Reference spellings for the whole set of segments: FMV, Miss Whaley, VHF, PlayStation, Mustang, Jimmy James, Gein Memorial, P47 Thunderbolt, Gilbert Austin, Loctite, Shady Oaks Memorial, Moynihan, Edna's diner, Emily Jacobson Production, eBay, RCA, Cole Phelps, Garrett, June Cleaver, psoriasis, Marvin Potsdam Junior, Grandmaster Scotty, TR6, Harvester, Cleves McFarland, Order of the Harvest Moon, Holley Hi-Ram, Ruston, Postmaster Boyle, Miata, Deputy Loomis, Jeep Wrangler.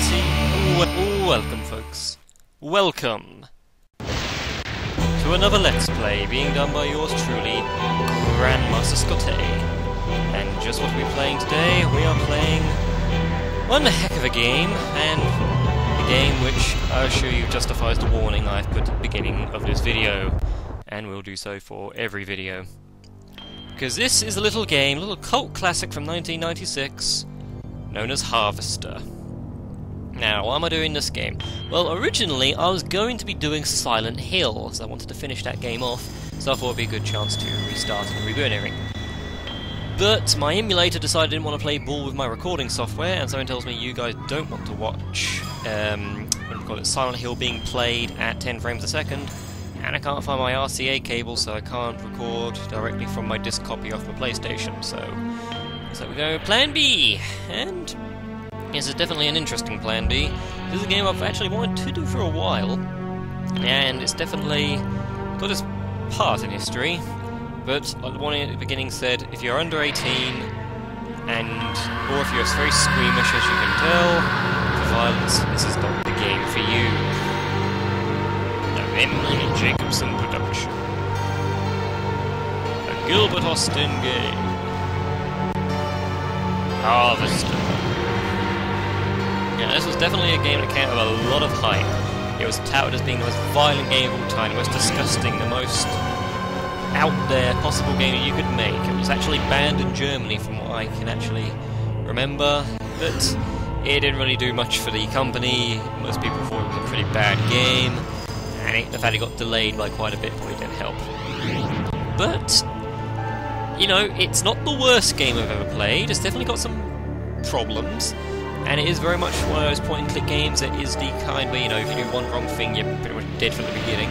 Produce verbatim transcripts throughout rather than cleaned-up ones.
thirty. Welcome, folks. Welcome to another Let's Play being done by yours truly, Grandmaster Scotty. And just what we're playing today, we are playing one heck of a game, and a game which I assure you justifies the warning I've put at the beginning of this video, and will do so for every video. Because this is a little game, a little cult classic from nineteen ninety-six, known as Harvester. Now, why am I doing this game? Well, originally I was going to be doing Silent Hill, so I wanted to finish that game off, so I thought it would be a good chance to restart and reboot everything. But my emulator decided I didn't want to play ball with my recording software, and someone tells me you guys don't want to watch um, what we call it, Silent Hill being played at ten frames a second, and I can't find my R C A cable, so I can't record directly from my disc copy off my PlayStation, so... So we go Plan B, and yes, it's definitely an interesting Plan B. This is a game I've actually wanted to do for a while, and it's definitely got its part in history, but the one at the beginning said, if you're under eighteen, and or if you're very squeamish as you can tell, for violence, this is not the game for you. No, Emily Jacobson Production. A Gilbert Austin game. Harvester. Yeah, this was definitely a game that came with a lot of hype. It was touted as being the most violent game of all time, the most disgusting, the most out there possible game that you could make. It was actually banned in Germany from what I can actually remember, but it didn't really do much for the company. Most people thought it was a pretty bad game, and it, the fact it got delayed by quite a bit probably didn't help. But you know, it's not the worst game I've ever played. It's definitely got some problems, and it is very much one of those point-and-click games that is the kind where, you know, if you do one wrong thing, you're pretty much dead from the beginning.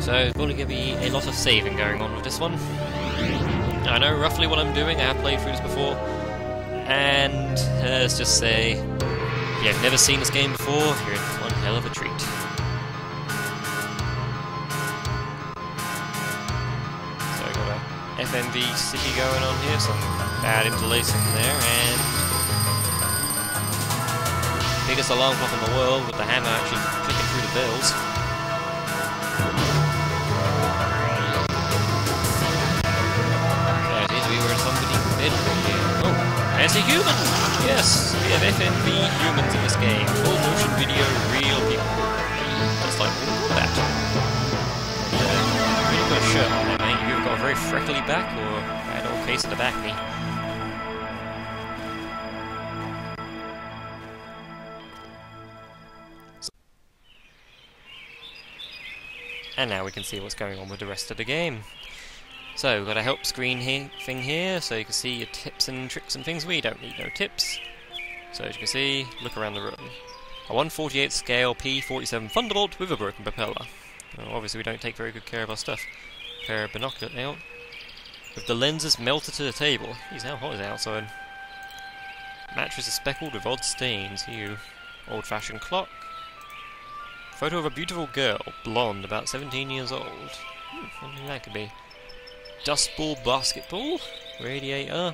So there's probably going to be a lot of saving going on with this one. I know roughly what I'm doing. I have played through this before, and uh, let's just say, if you've never seen this game before, you're in for one hell of a treat. F M V city going on here, some bad interlacing there, and biggest alarm clock in the world with the hammer actually clicking through the bells. There it is, we were in somebody's bedroom here. Oh, there's a human! Yes, we have F M V humans in this game. Full motion video, real people. That's like, look at that. You've got a shirt on there, mate. You've got a very freckly back, or an old case of the back knee. And now we can see what's going on with the rest of the game. So, we've got a help screen here, thing here, so you can see your tips and tricks and things. We don't need no tips. So, as you can see, look around the room. A one forty-eighth scale P forty-seven Thunderbolt with a broken propeller. Well, obviously, we don't take very good care of our stuff. Pair of binoculars now. With the lenses melted to the table. Geez, how hot is it outside? Mattress is speckled with odd stains. Ew. Old-fashioned clock. Photo of a beautiful girl, blonde, about seventeen years old. Hmm, I mean, that could be. Dust ball basketball, radiator,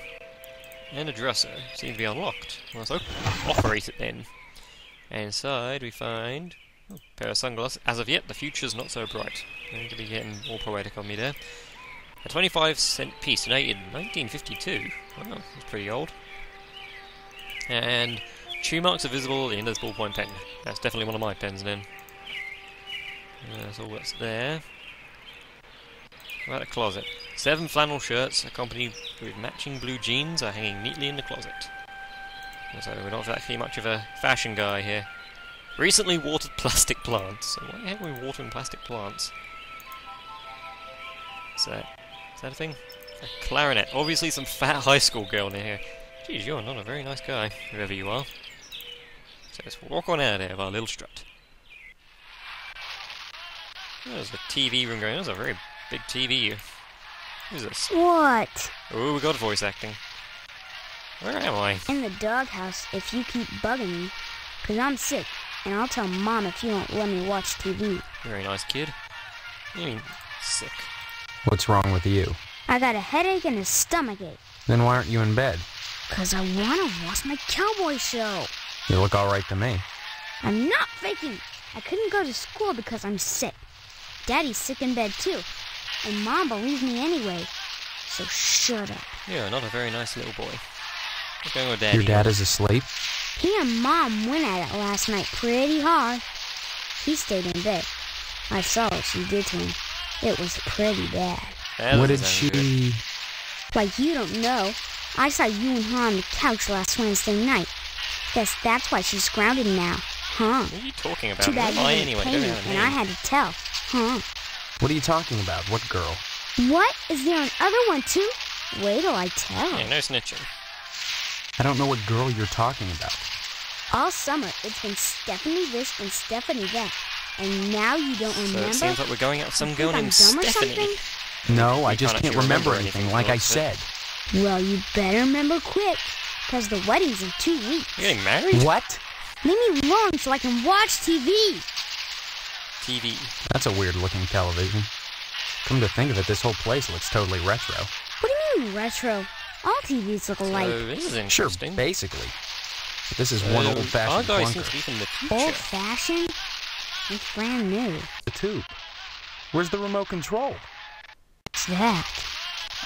and a dresser. Seems to be unlocked. Well, let's operate it then. And inside we find a pair of sunglasses. As of yet, the future's not so bright. I'm going to be getting all poetic on me there. A twenty-five cent piece donated in nineteen fifty-two. Wow, that's pretty old. And chew marks are visible in this ballpoint pen. That's definitely one of my pens then. That's all that's there. What about the closet? Seven flannel shirts accompanied with matching blue jeans are hanging neatly in the closet. So we're not exactly much of a fashion guy here. Recently watered plastic plants. So why the heck are we watering plastic plants? Is that, is that a thing? A clarinet. Obviously some fat high school girl near here. Geez, you're not a very nice guy, whoever you are. So let's walk on out of there with our little strut. There's a T V room going on. There's a very big T V. Who's this? What? Oh, we got voice acting. Where am I? In the doghouse if you keep bugging me. Because I'm sick, and I'll tell Mom if you won't let me watch T V. Very nice kid. You mean sick. What's wrong with you? I got a headache and a stomach ache. Then why aren't you in bed? Because I want to watch my cowboy show. You look alright to me. I'm not faking. I couldn't go to school because I'm sick. Daddy's sick in bed, too. And Mom believes me anyway. So shut up. You're not a very nice little boy. What's going on with Daddy? Your dad is asleep? He and Mom went at it last night pretty hard. He stayed in bed. I saw what she did to him. It was pretty bad. That what did she... Good. Like, you don't know. I saw you and her on the couch last Wednesday night. Guess that's why she's grounded now. Huh? What are you talking about? Too bad you didn't anyway, pay me, and I had to tell. Huh? What are you talking about? What girl? What? Is there another one, too? Wait till I tell. Yeah, no snitching. I don't know what girl you're talking about. All summer, it's been Stephanie this and Stephanie that. And now you don't so remember? It seems like we're going out with some girl named Stephanie. No, I just can't remember anything, like I said. Well, you better remember quick, because the wedding's in two weeks. You're getting married? What? Leave me alone so I can watch T V. T V. That's a weird-looking television. Come to think of it, this whole place looks totally retro. What do you mean, retro? All T Vs look alike. So this is interesting. Sure, basically. But this is um, one old-fashioned clunker. Old-fashioned? It's brand new. The tube. Where's the remote control? What's that?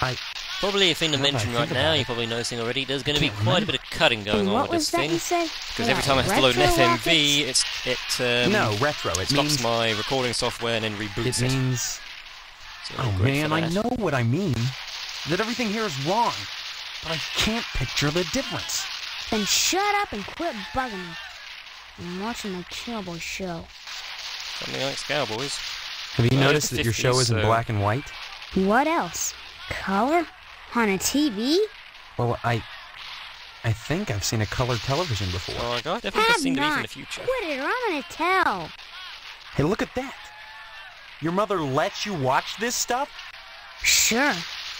I... Probably a thing to mention right now, you probably noticing already, there's going to be quite a bit of cutting going on with this thing. Because every time I have to load an F M V, it's, it um, no, retro. It stops my recording software and then reboots it. It means... Oh man, I know what I mean. That everything here is wrong. But I can't picture the difference. Then shut up and quit bugging me. I'm watching my Cowboy show. Something like Cowboys. Have you noticed that your show isn't black and white? What else? Color? On a T V? Well, I... I think I've seen a color television before. Oh, God, definitely seen T V in the future. Quit it or I'm gonna tell. Hey, look at that. Your mother lets you watch this stuff? Sure.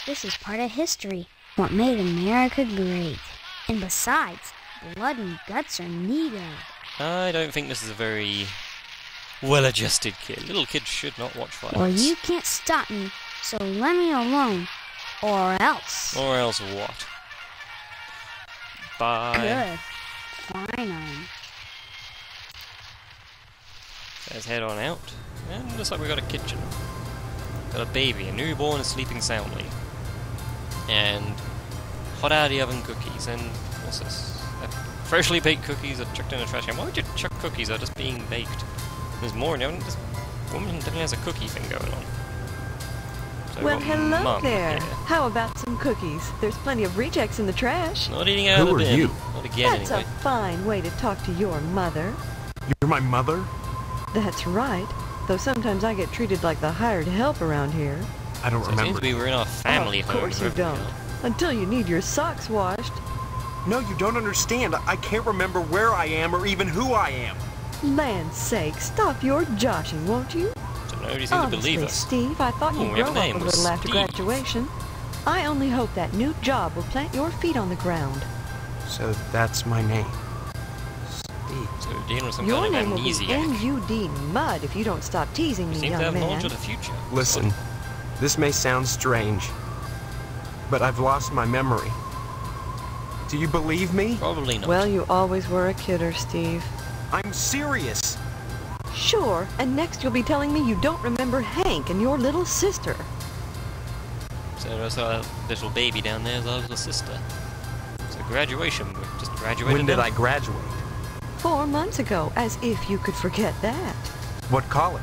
This is part of history. What made America great. And besides, blood and guts are needed. I don't think this is a very well-adjusted kid. Little kids should not watch violence. Well, you can't stop me, so let me alone. Or else. Or else what? Bye. Good. Finally. Let's head on out. And looks like we've got a kitchen. Got a baby, a newborn is sleeping soundly. And hot out of the oven cookies. And what's this? Uh, freshly baked cookies are chucked in the trash can. Why would you chuck cookies that are just being baked? There's more in the oven. This woman definitely has a cookie thing going on. So well, hello mum. There. Yeah. How about some cookies? There's plenty of rejects in the trash. Not eating out Who of the bin. Who are you? Not again, That's anyway. a fine way to talk to your mother. You're my mother? That's right. Though sometimes I get treated like the hired help around here. I don't so remember. It seems we were in our family home. Oh, of course home. you don't. Until you need your socks washed. No, you don't understand. I can't remember where I am or even who I am. Land's sake, stop your joshing, won't you? Nobody seems to believe us. Steve, I thought you'd grow up a little after graduation. I only hope that new job will plant your feet on the ground. So that's my name. Steve. So we're dealing with some your kind of amnesiac. Your name will be M U D mud if you don't stop teasing me, young man. You seem to have knowledge of the future. Listen, this may sound strange, but I've lost my memory. Do you believe me? Probably not. Well, you always were a kidder, Steve. I'm serious. Sure, and next you'll be telling me you don't remember Hank and your little sister. So there's our little baby down there, our little sister. So graduation, we just graduated. When did I graduate? Four months ago, as if you could forget that. What college?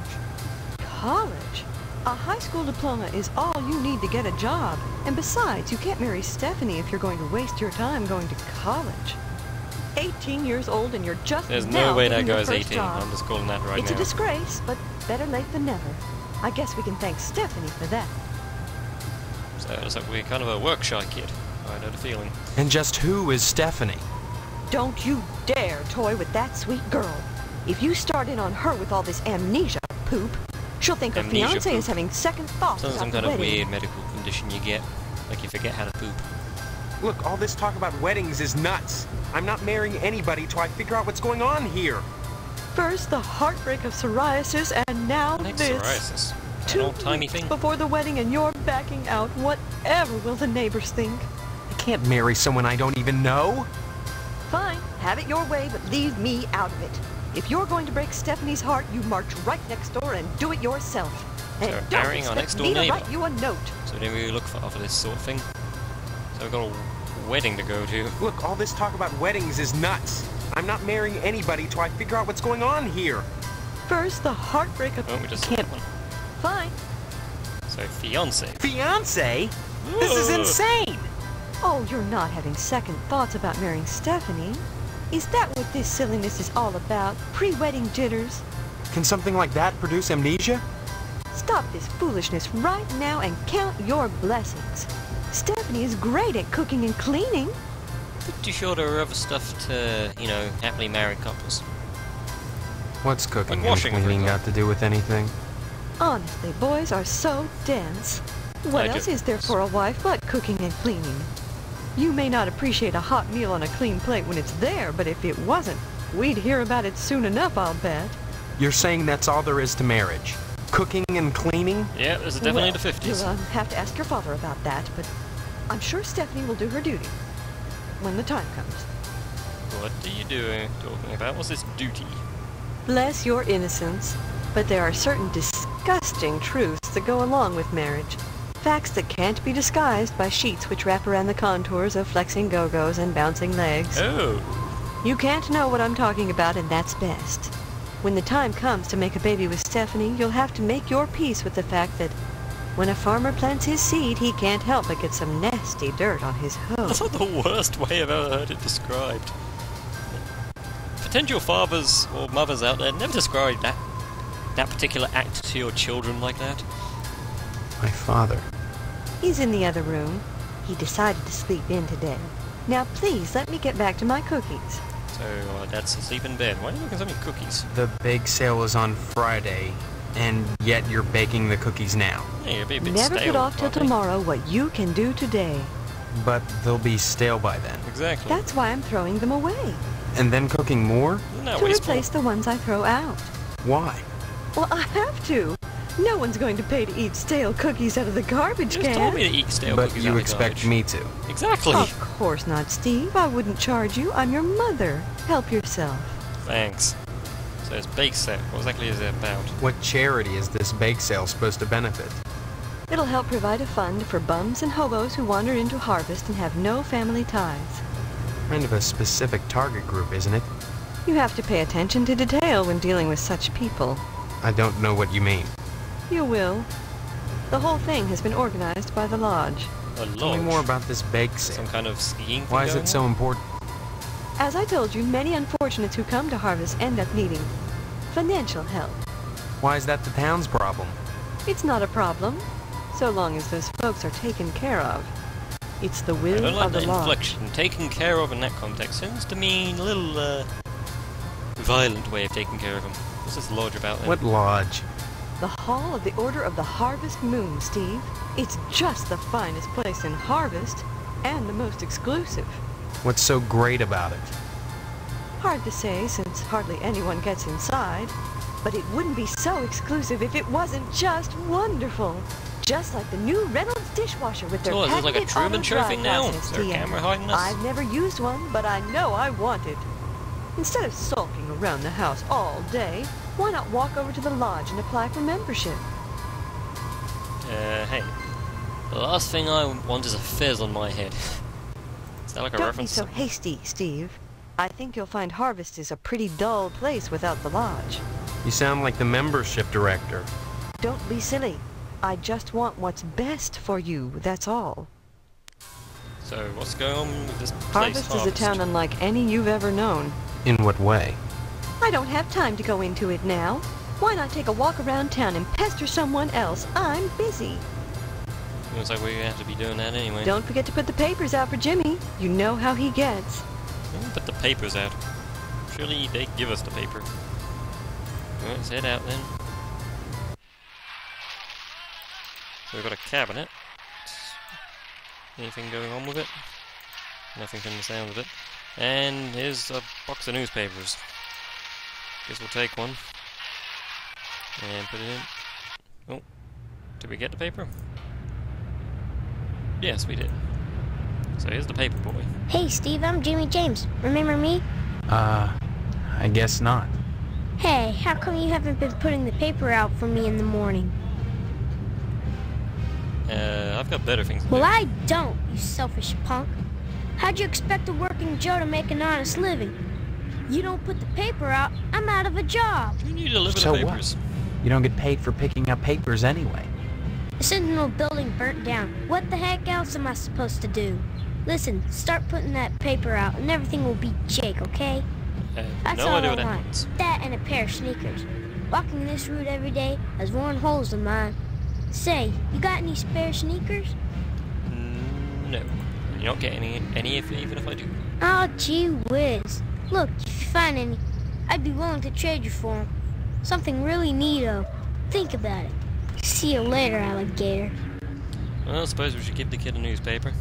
College? A high school diploma is all you need to get a job. And besides, you can't marry Stephanie if you're going to waste your time going to college. eighteen years old and you're just There's now no way that guy's eighteen. Job. I'm just calling that right it's now. It's a disgrace, but better late than never. I guess we can thank Stephanie for that. So it's like we're kind of a work-shy kid. I know the feeling. And just who is Stephanie? Don't you dare toy with that sweet girl. If you start in on her with all this amnesia poop, she'll think amnesia her fiancé poop. is having second thoughts about the wedding. Some kind of weird medical condition you get, like you forget how to poop. Look, all this talk about weddings is nuts. I'm not marrying anybody till I figure out what's going on here. First the heartbreak of psoriasis, and now Next this. Psoriasis. Two old-timey thing. Before the wedding, and you're backing out. Whatever will the neighbors think? I can't marry someone I don't even know. Fine, have it your way, but leave me out of it. If you're going to break Stephanie's heart, you march right next door and do it yourself. And so don't expect me to write you a note. So we didn't really look for, for this sort of thing. So we've got a wedding to go to. Look, all this talk about weddings is nuts. I'm not marrying anybody till I figure out what's going on here. First, the heartbreak of... Oh, we just can't. Fine. So, fiancé. Fiancé? Whoa. This is insane! Oh, you're not having second thoughts about marrying Stephanie. Is that what this silliness is all about? Pre-wedding jitters? Can something like that produce amnesia? Stop this foolishness right now and count your blessings. Stephanie is great at cooking and cleaning. Pretty sure there are other stuff to, you know, happily married couples. What's cooking like washing and cleaning got to do with anything? Honestly, boys are so dense. What I else do. is there for a wife but cooking and cleaning? You may not appreciate a hot meal on a clean plate when it's there, but if it wasn't, we'd hear about it soon enough, I'll bet. You're saying that's all there is to marriage? Cooking and cleaning? Yeah, it was definitely well, the fifties. You'll um, have to ask your father about that, but I'm sure Stephanie will do her duty when the time comes. What are you doing? Talking about what's this duty? Bless your innocence, but there are certain disgusting truths that go along with marriage. Facts that can't be disguised by sheets which wrap around the contours of flexing go-go's and bouncing legs. Oh. You can't know what I'm talking about, and that's best. When the time comes to make a baby with Stephanie, you'll have to make your peace with the fact that when a farmer plants his seed, he can't help but get some nasty dirt on his hoe. That's not the worst way I've ever heard it described. Potential fathers or mothers out there, never describe that, that particular act to your children like that. My father. He's in the other room. He decided to sleep in today. Now please, let me get back to my cookies. So, uh, that's a sleep in bed. Why are you looking at so many cookies? The bake sale was on Friday, and yet you're baking the cookies now. Yeah, you'll be a bit Never stale, put off till tomorrow what you can do today. But they'll be stale by then. Exactly. That's why I'm throwing them away. And then cooking more? No, to wasteful. replace the ones I throw out. Why? Well, I have to. No one's going to pay to eat stale cookies out of the garbage can. You just told me to eat stale but cookies out of the garbage. But you expect me to. Exactly. Of course not, Steve. I wouldn't charge you. I'm your mother. Help yourself. Thanks. So it's bake sale. What exactly is it about? What charity is this bake sale supposed to benefit? It'll help provide a fund for bums and hobos who wander into Harvest and have no family ties. Kind of a specific target group, isn't it? You have to pay attention to detail when dealing with such people. I don't know what you mean. You will. The whole thing has been organized by the lodge. The lodge? Tell me more about this bake sale. Some kind of skiing thing. Why is it so important? As I told you, many unfortunates who come to Harvest end up needing financial help. Why is that the town's problem? It's not a problem, so long as those folks are taken care of. It's the will of like the lodge. I don't like the inflection. Taken care of in that context seems to mean a little, uh, violent way of taking care of them. What's this lodge about then? What lodge? The Hall of the Order of the Harvest Moon, Steve. It's just the finest place in Harvest, and the most exclusive. What's so great about it? Hard to say, since hardly anyone gets inside. But it wouldn't be so exclusive if it wasn't just wonderful. Just like the new Reynolds dishwasher with their patented auto-dry process. Oh, is this like a Truman Trophy now? Is there a camera hiding us? I've never used one, but I know I want it. Instead of sulking around the house all day, why not walk over to the lodge and apply for membership? Uh, hey. The last thing I want is a fizz on my head. Is that like a Don't reference? Don't be so hasty, Steve. I think you'll find Harvest is a pretty dull place without the lodge. You sound like the membership director. Don't be silly. I just want what's best for you, that's all. So, what's going on with this place? Harvest, Harvest is a town unlike any you've ever known. In what way? I don't have time to go into it now. Why not take a walk around town and pester someone else? I'm busy. Looks like we have to be doing that anyway. Don't forget to put the papers out for Jimmy. You know how he gets. Put the papers out. Surely they give us the paper. Well, let's head out then. So we've got a cabinet. Anything going on with it? Nothing from the sound of it. And here's a box of newspapers. Guess we'll take one and put it in. Oh, did we get the paper? Yes, we did. So here's the paper boy. Hey, Steve, I'm Jimmy James. Remember me? Uh, I guess not. Hey, how come you haven't been putting the paper out for me in the morning? Uh, I've got better things to do. Well, I don't, you selfish punk. How'd you expect a working Joe to make an honest living? You don't put the paper out, I'm out of a job. You need to live with the papers. So what? You don't get paid for picking up papers anyway. The Sentinel building burnt down. What the heck else am I supposed to do? Listen, start putting that paper out and everything will be Jake, okay? Uh, That's no all I that want. Means. That and a pair of sneakers. Walking this route every day has worn holes in mine. Say, you got any spare sneakers? Mm, no. You don't get any, any if, even if I do. Oh, gee whiz. Look, if you find any, I'd be willing to trade you for them. Something really neato. Think about it. See you later, alligator. Well, I suppose we should give the kid a newspaper.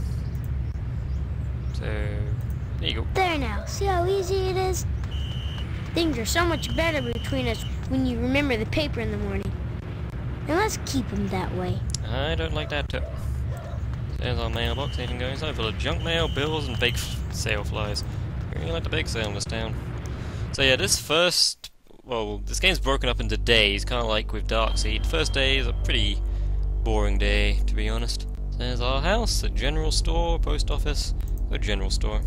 So, there you go. There now. See how easy it is? Things are so much better between us when you remember the paper in the morning. And let's keep them that way. I don't like that too. There's our mailbox. Anything going inside? Full of junk mail, bills, and bake sale flies. We really like the bake sale in this town. So yeah, this first... Well, this game's broken up into days, kind of like with Darkseed. First day is a pretty boring day, to be honest. There's our house, a general store, post office, a general store.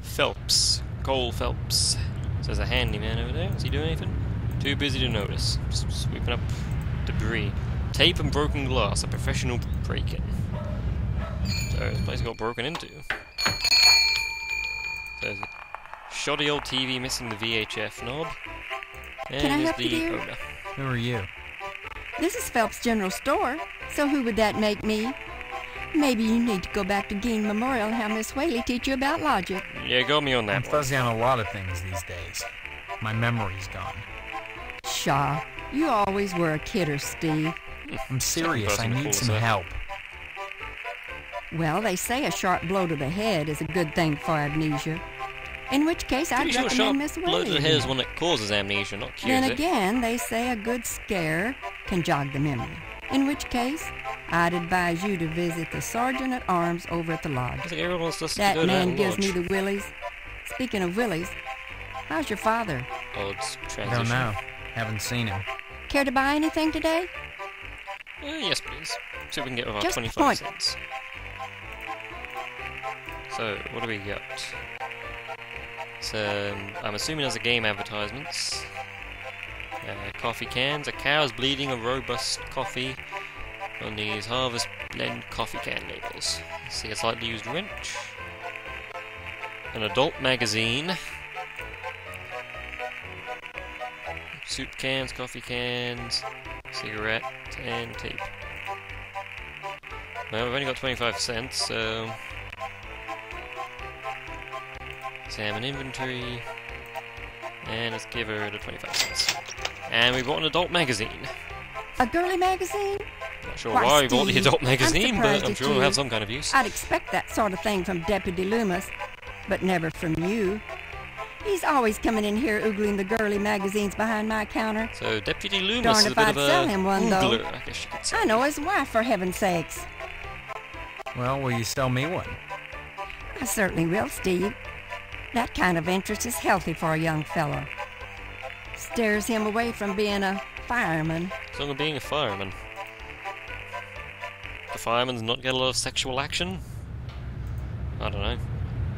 Phelps. Cole Phelps. So there's a handyman over there. Is he doing anything? Too busy to notice. Just sweeping up debris. Tape and broken glass. A professional break-in. So this place got broken into. There's a shoddy old T V missing the V H F knob. And Can I help the you, dear? Owner. Who are you? This is Phelps General Store. So who would that make me? Maybe you need to go back to Gein Memorial and have Miss Whaley teach you about logic. Yeah, go me on that I'm one. Fuzzy on a lot of things these days. My memory's gone. Shaw, you always were a kidder, Steve. I'm serious, I need some help. Well, they say a sharp blow to the head is a good thing for amnesia. In which case, I'd recommend sure Miss Whaley. Blow to the head is one that causes amnesia, not cures it. Then again, they say a good scare can jog the memory. In which case, I'd advise you to visit the sergeant at arms over at the lodge. That man gives me the willies. Speaking of willies, how's your father? Oh, it's transition. I don't know. Haven't seen him. Care to buy anything today? Uh, yes, please. See if we can get over our twenty-five cents. So, what do we got? So, I'm assuming there's a game advertisements. Uh, coffee cans. A cow's bleeding a robust coffee on these Harvest Blend coffee can labels. See a slightly used wrench. An adult magazine. Soup cans, coffee cans, cigarette, and tape. Well, we've only got twenty-five cents, so... Examine inventory. And let's give her the twenty-five cents. And we bought an adult magazine. A girly magazine? Not sure why, why we bought the adult magazine, I'm but I'm sure we'll have some kind of use. I'd expect that sort of thing from Deputy Loomis, but never from you. He's always coming in here oogling the girly magazines behind my counter. So Deputy Loomis Darn is a if bit I'd of a sell him one, oogler, though. I guess you could say. I know his wife, for heaven's sakes. Well, will you sell me one? I certainly will, Steve. That kind of interest is healthy for a young fellow. Stares him away from being a fireman. So I'm being a fireman. The fireman's not get a lot of sexual action? I don't know.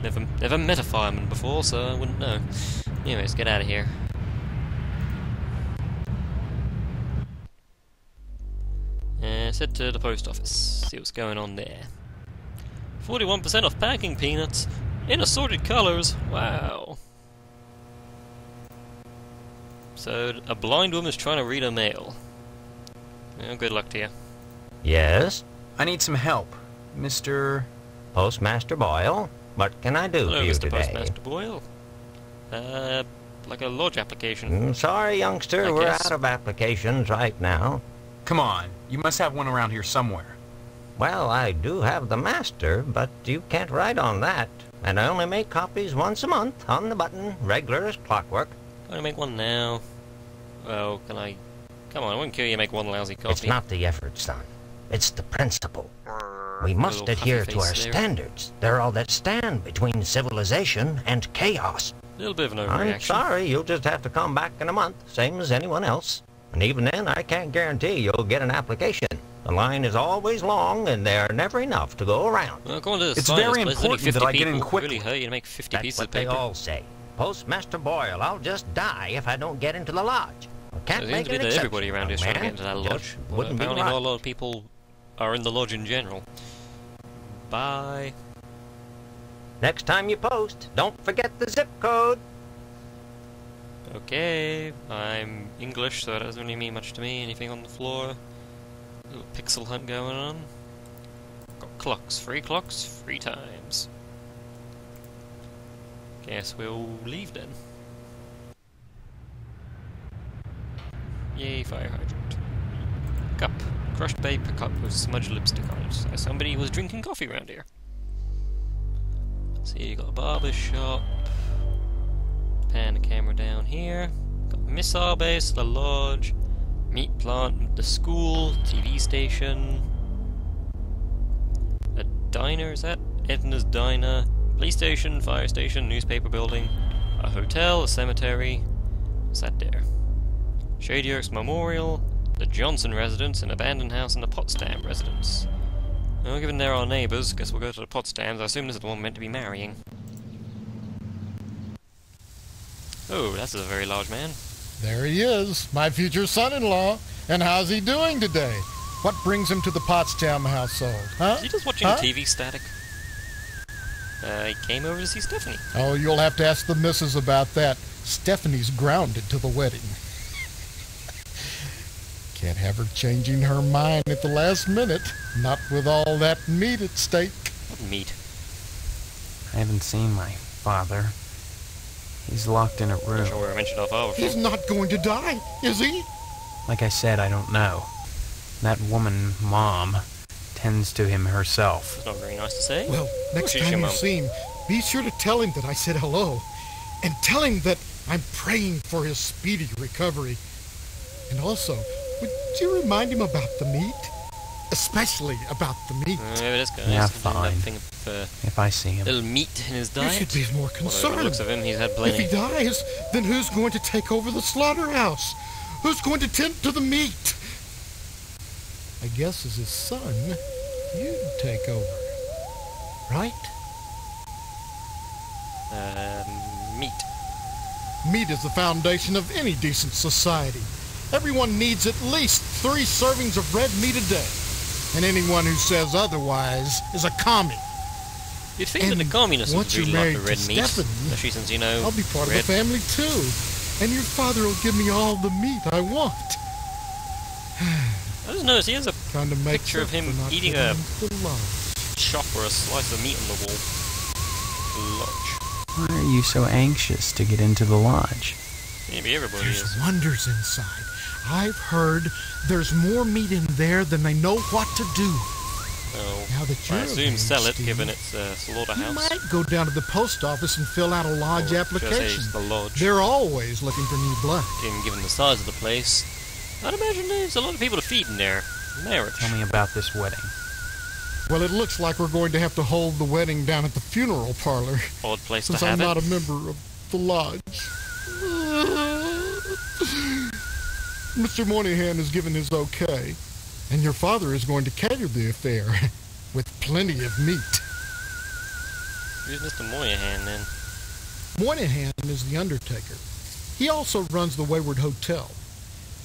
Never, never met a fireman before, so I wouldn't know. Anyways, get out of here. Uh, head to the post office. See what's going on there. forty-one percent off packing peanuts. In assorted colors, wow. So, a blind woman's trying to read her mail. Well, good luck to you. Yes? I need some help. Mister... Postmaster Boyle? What can I do Hello, for you Mister today? Hello, Mister Postmaster Boyle. Uh, like a lodge application. I'm sorry, youngster, I we're guess. out of applications right now. Come on, you must have one around here somewhere. Well, I do have the master, but you can't write on that. And I only make copies once a month, on the button, regular as clockwork. Can I make one now? Well, can I... Come on, I wouldn't kill you to make one lousy copy. It's not the effort, son. It's the principle. We must adhere to our standards. They're all that stand between civilization and chaos. A little bit of an overreaction. I'm sorry, you'll just have to come back in a month, same as anyone else. And even then, I can't guarantee you'll get an application. The line is always long, and there are never enough to go around. Well, according to the it's science, very important that I get in quickly. Really you to make fifty That's pieces what of paper. They all say. Postmaster Boyle, I'll just die if I don't get into the lodge. I can't make an exception. Everybody around here is trying to get into that lodge. Well, apparently, not a lot of people are in the lodge in general. Bye. Next time you post, don't forget the zip code. Okay, I'm English, so that doesn't really mean much to me. Anything on the floor? Little pixel hunt going on. Got clocks, three clocks, three times. Guess we'll leave then. Yay, fire hydrant. Cup. Crushed paper cup with smudged lipstick on it. So somebody was drinking coffee around here. See, you got a barber shop. Pan the camera down here. Got missile base, the lodge, meat plant, the school, T V station, a diner. Is that Edna's diner? Police station, fire station, newspaper building, a hotel, a cemetery. What's that there? Shady Oaks Memorial, the Johnson residence, an abandoned house, and the Potsdam residence. Well, given they're our neighbours, guess we'll go to the Potsdams. I assume this is the one meant to be marrying. Oh, that's a very large man. There he is, my future son-in-law. And how's he doing today? What brings him to the Potsdam household, huh? Is he just watching huh? T V static? Uh, he came over to see Stephanie. Oh, you'll have to ask the missus about that. Stephanie's grounded to the wedding. Can't have her changing her mind at the last minute. Not with all that meat at stake. What meat? I haven't seen my father. He's locked in a room. He's not going to die, is he? Like I said, I don't know. That woman, Mom, tends to him herself. That's not very nice to say. Well, next time you see him, be sure to tell him that I said hello. And tell him that I'm praying for his speedy recovery. And also, would you remind him about the meat? Especially about the meat. Uh, yeah, fine. Of, uh, if I see him. Little meat in his diet. You should be more concerned. Well, looks of him, he's had if he dies, then who's going to take over the slaughterhouse? Who's going to tend to the meat? I guess as his son, you'd take over. Right? Um, meat. Meat is the foundation of any decent society. Everyone needs at least three servings of red meat a day. And anyone who says otherwise is a commie. You'd think and that the communists would really like the red meat. Especially since, you know, I'll be part red. of the family too. And your father will give me all the meat I want. I just noticed he has a kind of picture of him eating a chop or a slice of meat on the wall. The lodge. Why are you so anxious to get into the lodge? Maybe everybody There's is. wonders inside. I've heard there's more meat in there than they know what to do. Oh, now that you're I assume sell it, Steve, given it's a slaughterhouse. You might go down to the post office and fill out a lodge or application. The lodge. They're always looking for new blood. Even given the size of the place, I'd imagine there's a lot of people to feed in there. Marriage. Tell me about this wedding. Well, it looks like we're going to have to hold the wedding down at the funeral parlor. Odd place to have it. Since I'm not a member of the lodge. Mister Moynihan has given his okay, and your father is going to cater the affair with plenty of meat. Who's Mister Moynihan, then? Moynihan is the undertaker. He also runs the Wayward Hotel.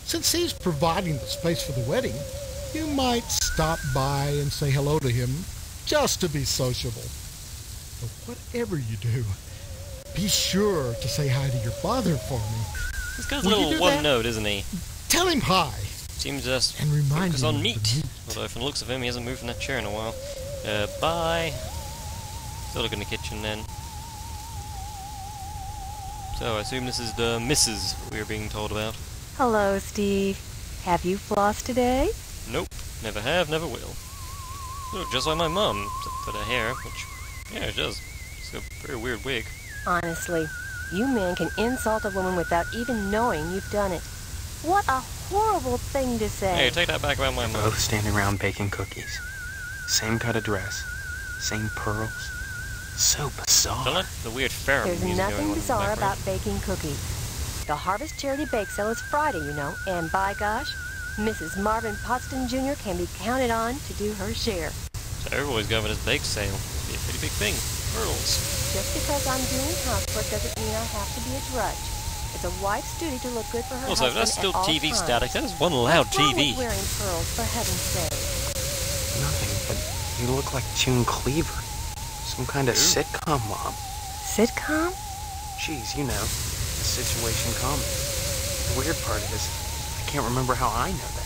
Since he's providing the space for the wedding, you might stop by and say hello to him, just to be sociable. But whatever you do, be sure to say hi to your father for me. This guy's a little one-note, isn't he? Tell him hi. Seems just and remind focus on meat. meat. Although from the looks of him, he hasn't moved from that chair in a while. Uh, bye. Still look in the kitchen then. So I assume this is the missus we were being told about. Hello, Steve. Have you flossed today? Nope. Never have, never will. Look, just like my mum, except for the hair, which, yeah, it does. It's a very weird wig. Honestly, you men can insult a woman without even knowing you've done it. What a horrible thing to say. Hey, take that back about my mom. Both standing around baking cookies. Same kind of dress. Same pearls. So bizarre. Don't let the weird fair There's nothing bizarre about baking cookies. The Harvest Charity Bake Sale is Friday, you know, and by gosh, Missus Marvin Potsdam Junior can be counted on to do her share. So everybody's going to this bake sale. It'll be a pretty big thing. Pearls. Just because I'm doing housework doesn't mean I have to be a drudge. It's a wife's duty to look good for her also, husband that's still at all T V times. Static. That is one loud What's T V. Wrong with wearing pearls, for heaven's sake? Nothing, but you look like June Cleaver. Some kind of Ooh. sitcom mom. Sitcom? Jeez, you know, the situation comedy. The weird part is, I can't remember how I know that.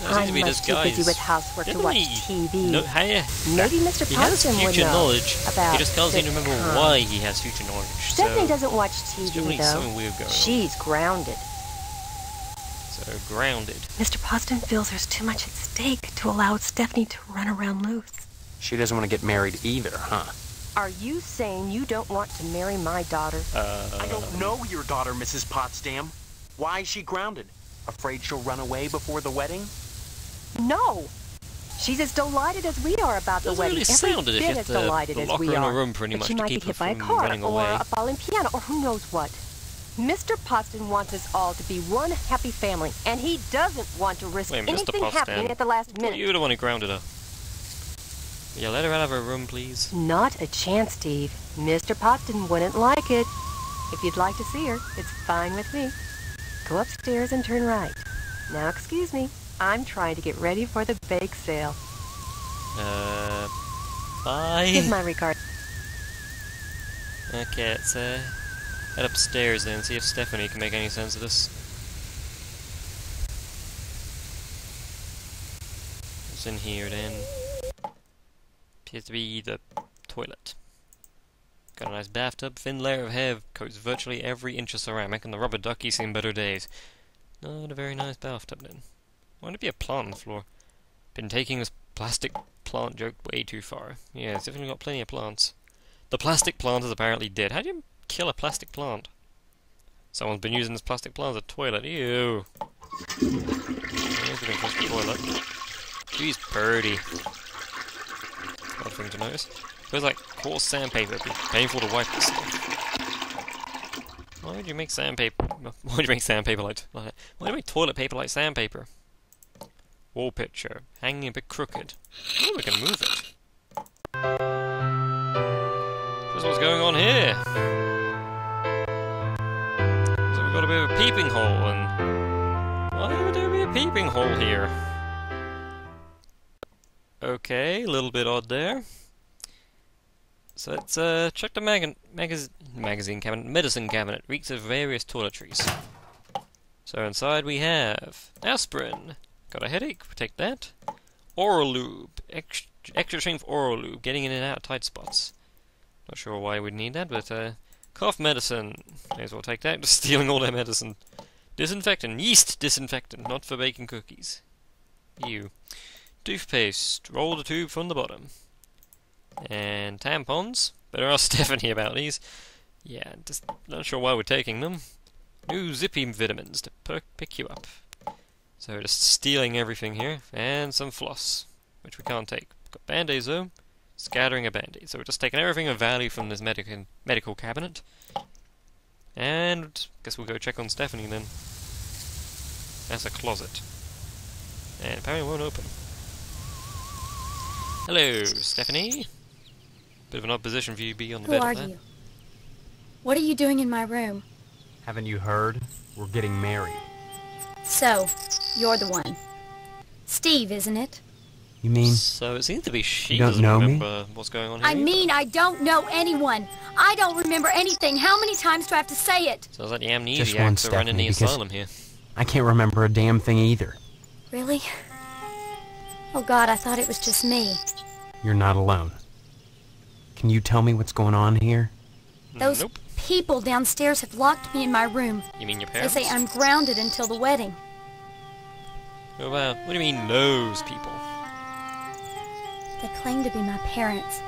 Sounds I to be must be busy with housework Didn't to watch he? T V. No, I, Maybe Mister Potsdam would know about He just doesn't remember why he has future knowledge. Stephanie so doesn't watch T V, though. Something weird going She's on. grounded. So grounded. Mister Potsdam feels there's too much at stake to allow Stephanie to run around loose. She doesn't want to get married either, huh? Are you saying you don't want to marry my daughter? Uh, I don't know your daughter, Missus Potsdam. Why is she grounded? Afraid she'll run away before the wedding? No! She's as delighted as we are about the wedding. Really sounded Every bit as delighted as we are. Room pretty much she might be hit by a car, or a falling piano, or who knows what. Mister Potsdam wants us all to be one happy family, and he doesn't want to risk Wait, anything happening at the last minute. You're the one who grounded her. Yeah, let her out of her room, please. Not a chance, Steve. Mister Potsdam wouldn't like it. If you'd like to see her, it's fine with me. Go upstairs and turn right. Now, excuse me. I'm trying to get ready for the bake sale. Uh, bye. Here's my regard. Okay, let's uh, head upstairs then, see if Stephanie can make any sense of this. What's in here then? Appears to be the toilet. Got a nice bathtub, thin layer of hair coats virtually every inch of ceramic, and the rubber ducky's seen better days. Not a very nice bathtub then. Why would it be a plant on the floor? Been taking this plastic plant joke way too far. Yeah, it's definitely got plenty of plants. The plastic plant is apparently dead. How do you kill a plastic plant? Someone's been using this plastic plant as a toilet. Ew. Here's the plastic toilet. Jeez, purdy. Odd thing to notice. Feels like coarse sandpaper. It'd be painful to wipe this stuff. Why would you make sandpaper? Why would you make sandpaper like that? Why do you make toilet paper like sandpaper? Wall picture hanging a bit crooked. Ooh, we can move it. Just what's going on here? So we've got a bit of a peeping hole, and why would there be a peeping hole here? Okay, a little bit odd there. So let's uh, check the mag magaz magazine cabinet, medicine cabinet, reeks of various toiletries. So inside we have aspirin. Got a headache, take that. Oral lube, extra, extra strength oral lube, getting in and out of tight spots. Not sure why we'd need that, but uh, cough medicine, may as well take that, just stealing all their medicine. Disinfectant, yeast disinfectant, not for baking cookies. Ew. Toothpaste, roll the tube from the bottom. And tampons. Better ask Stephanie about these. Yeah, just not sure why we're taking them. New zippy vitamins to perk, pick you up. So just stealing everything here. And some floss, which we can't take. We've got band-aids though. Scattering a band-aid. So we're just taking everything of value from this medic medical cabinet. And guess we'll go check on Stephanie then. That's a closet. And apparently it won't open. Hello, Stephanie. Bit of an odd position for you to be on the Who bed. Who are you? What are you doing in my room? Haven't you heard? We're getting married. So, you're the one. Steve, isn't it? You mean? So it seems to be she doesn't know remember me? What's going on here. I mean, I don't know anyone. I don't remember anything. How many times do I have to say it? Sounds like the amnesiacs so are running the asylum here. I can't remember a damn thing either. Really? Oh God, I thought it was just me. You're not alone. Can you tell me what's going on here? Those nope. people downstairs have locked me in my room. You mean your parents? They say I'm grounded until the wedding. Oh, wow. What do you mean, those people? They claim to be my parents.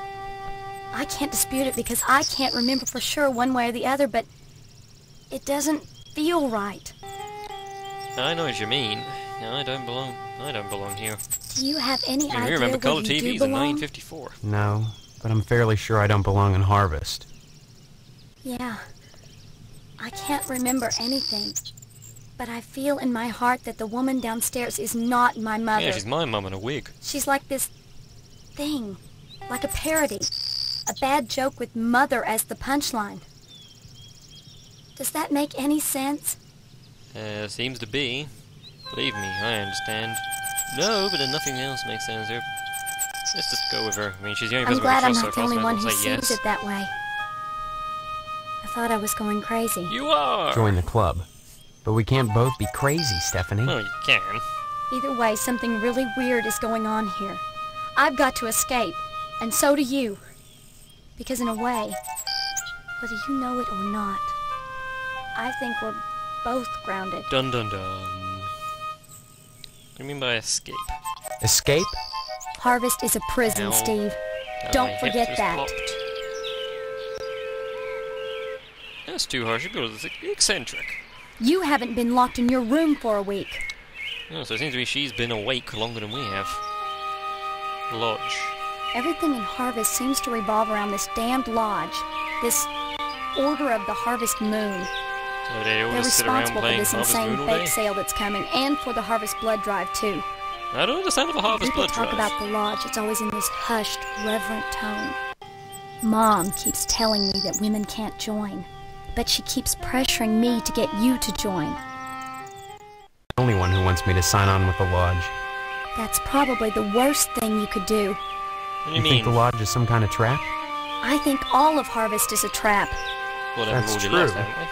I can't dispute it because I can't remember for sure one way or the other, but it doesn't feel right. I know what you mean. No, I don't belong. I don't belong here. Do you have any idea where you do belong? You remember color T Vs in nineteen fifty-four. No, but I'm fairly sure I don't belong in Harvest. Yeah. I can't remember anything, but I feel in my heart that the woman downstairs is not my mother. Yeah, she's my mum in a wig. She's like this thing, like a parody, a bad joke with mother as the punchline. Does that make any sense? Uh, seems to be. Believe me, I understand. No, but then nothing else makes sense. Let's just go with her. I mean, she's the only person who trusts her. I'm glad I'm not the only one who sees it that way. I thought I was going crazy. You are! Join the club. But we can't both be crazy, Stephanie. Well, you can. Either way, something really weird is going on here. I've got to escape, and so do you. Because in a way, whether you know it or not, I think we're both grounded. Dun dun dun. What do you mean by escape? Escape? Harvest is a prison, Ow. Steve. Ow, Don't forget that. Plopped. That's too harsh. You're eccentric. You haven't been locked in your room for a week. Oh, so it seems to me she's been awake longer than we have. Lodge. Everything in Harvest seems to revolve around this damned lodge. This Order of the Harvest Moon. So they They're responsible for this Harvest insane bake sale that's coming, and for the Harvest Blood Drive, too. I don't understand the Harvest Blood Drive. When people talk about the lodge, it's always in this hushed, reverent tone. Mom keeps telling me that women can't join, but she keeps pressuring me to get you to join. The only one who wants me to sign on with the lodge. That's probably the worst thing you could do. What do you mean? You think the lodge is some kind of trap? I think all of Harvest is a trap. Well, that's true. Last, haven't we?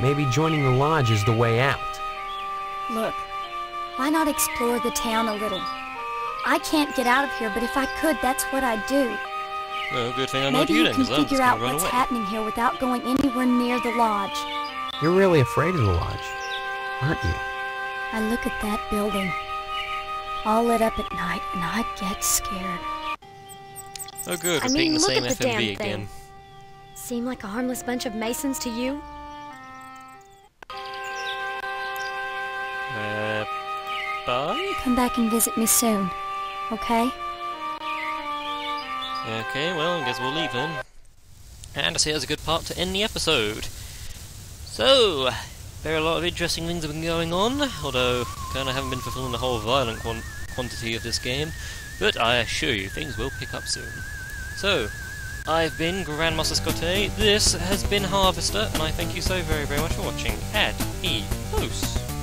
Maybe joining the lodge is the way out. Look, why not explore the town a little? I can't get out of here, but if I could, that's what I'd do. Well, good thing I'm not you then, because I'm just gonna run away. Maybe you can figure out what's happening here without going anywhere near the lodge. You're really afraid of the lodge, aren't you? I look at that building, all lit up at night, and I get scared. Oh good, we're being the same F M V again. Seem like a harmless bunch of masons to you? Uh, bye? Come back and visit me soon, okay? Okay, well, I guess we'll leave then. And I see that's a good part to end the episode. So, there are a lot of interesting things have been going on, although kind of haven't been fulfilling the whole violent qu quantity of this game, but I assure you, things will pick up soon. So, I've been Grandmaster Scotty, this has been Harvester, and I thank you so very, very much for watching. Adios.